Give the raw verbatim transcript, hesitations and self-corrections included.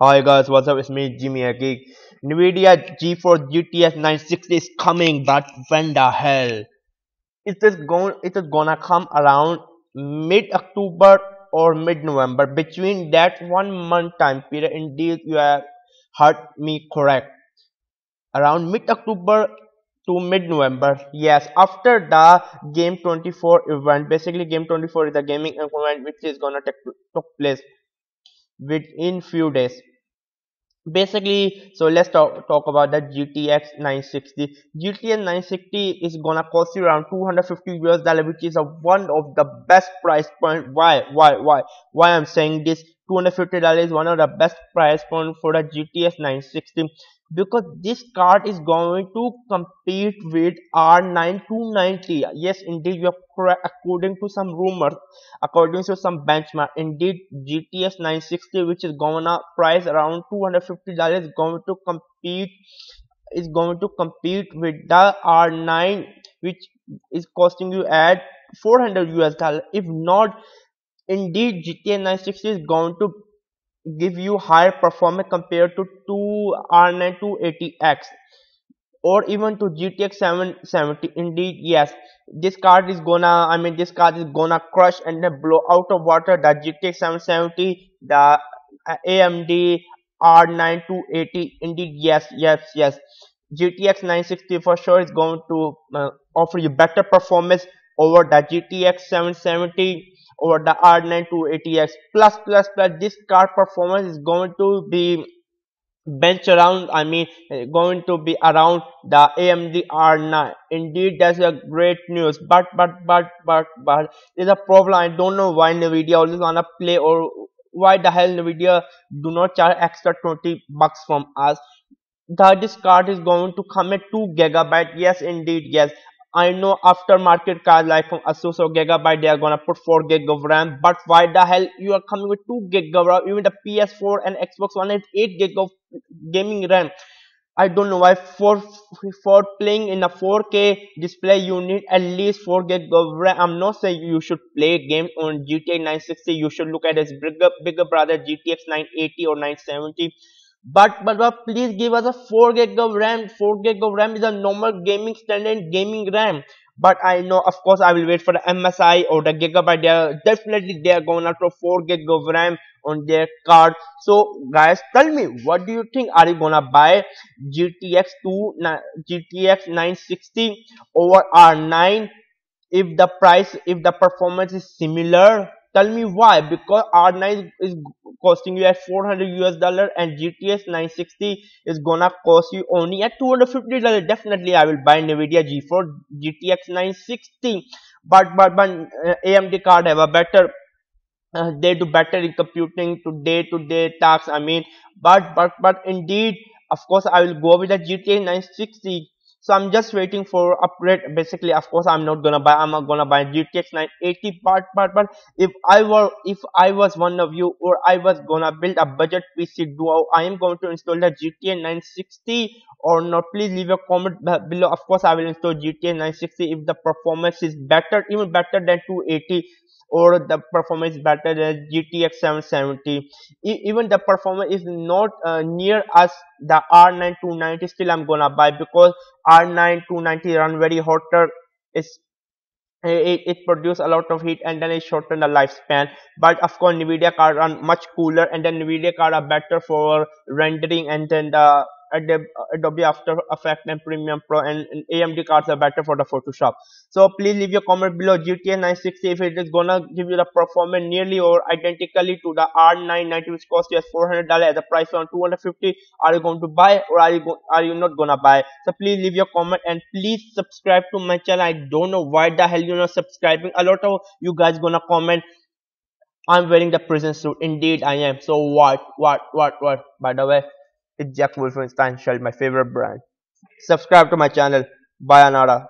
Hi guys, what's up? It's me, Jimmy Geek. Nvidia GeForce G T X nine sixty is coming, but when the hell? It is going. It is gonna come around mid-October or mid-November. Between that one month time period, indeed you have heard me correct. Around mid-October to mid-November. Yes, after the Game twenty-four event. Basically, Game twenty-four is a gaming event which is gonna take took place within few days, basically. So let's talk, talk about the G T X nine sixty. G T X nine sixty is gonna cost you around two hundred fifty U S dollars, which is a one of the best price point. Why why why why I'm saying this? Two hundred fifty dollars is one of the best price point for the G T X nine sixty, because this card is going to compete with R nine two ninety. Yes, indeed, you are correct. According to some rumors, according to some benchmark, indeed G T X nine sixty, which is gonna price around two hundred fifty dollars, going to compete is going to compete with the R nine, which is costing you at four hundred U S dollars. If not, indeed G T X nine sixty is going to give you higher performance compared to two R nine two eighty X or even to G T X seven seventy. Indeed, yes, this card is gonna, I mean, this card is gonna crush and then blow out of water the G T X seven seventy, the A M D R nine two eighty. Indeed, yes, yes, yes. G T X nine sixty for sure is going to uh, offer you better performance over the G T X seven seventy. Over the R nine two eighty X. Plus, plus, plus, this card performance is going to be bench around, I mean, going to be around the A M D R nine. Indeed, that's a great news. But, but, but, but, but, there's a problem. I don't know why Nvidia always wanna play, or why the hell Nvidia do not charge extra twenty bucks from us. That this card is going to come at two gigabyte. Yes, indeed, yes. I know aftermarket cards like from Asus or Gigabyte, they are gonna put four gig of RAM, but why the hell you are coming with two gig of RAM? Even the P S four and Xbox One has eight gig of gaming RAM. I don't know why. For for playing in a four K display, you need at least four gig of RAM. I'm not saying you should play games on G T X nine sixty. You should look at its bigger, bigger brother G T X nine eighty or nine seventy. But, but but please give us a four gig of RAM. four gig of RAM is a normal gaming standard gaming RAM. But I know, of course, I will wait for the M S I or the Gigabyte. They are definitely they are going after four gig of RAM on their card. So guys, tell me, what do you think? Are you gonna buy G T X two, G T X nine sixty over R nine if the price, if the performance is similar? Tell me why, because R nine is costing you at four hundred U S dollars and G T X nine sixty is gonna cost you only at two hundred fifty dollars. Definitely, I will buy Nvidia GeForce G T X nine sixty, but but but uh, A M D card have a better, uh, they do better in computing to day to day tasks. I mean, but but but indeed, of course, I will go with the G T X nine sixty. So I'm just waiting for upgrade. Basically, of course, I'm not gonna buy. I'm not gonna buy G T X nine eighty. But but but if I were, if I was one of you, or I was gonna build a budget P C duo, I am going to install the G T X nine sixty or not. Please leave a comment below. Of course, I will install G T X nine sixty if the performance is better, even better than two eighty. Or the performance better than G T X seven seventy. E even the performance is not uh, near as the R nine two ninety. Still, I'm gonna buy, because R nine two ninety run very hotter. It's it, it produces a lot of heat and then it shortened the lifespan. But of course, Nvidia card run much cooler, and then Nvidia card are better for rendering, and then the Adobe After Effect and Premiere Pro, and A M D cards are better for the Photoshop. So please leave your comment below. G T X nine sixty, if it is gonna give you the performance nearly or identically to the R nine ninety, which costs you as four hundred dollars at the price on two hundred fifty, are you going to buy, or are you go are you not gonna buy? So please leave your comment, and please subscribe to my channel. I don't know why the hell you're not subscribing. A lot of you guys gonna comment, I'm wearing the prison suit. Indeed, I am. So what, what, what, what? By the way, it's Jack Wolfenstein Shell, my favorite brand. Subscribe to my channel. Bye, Anara.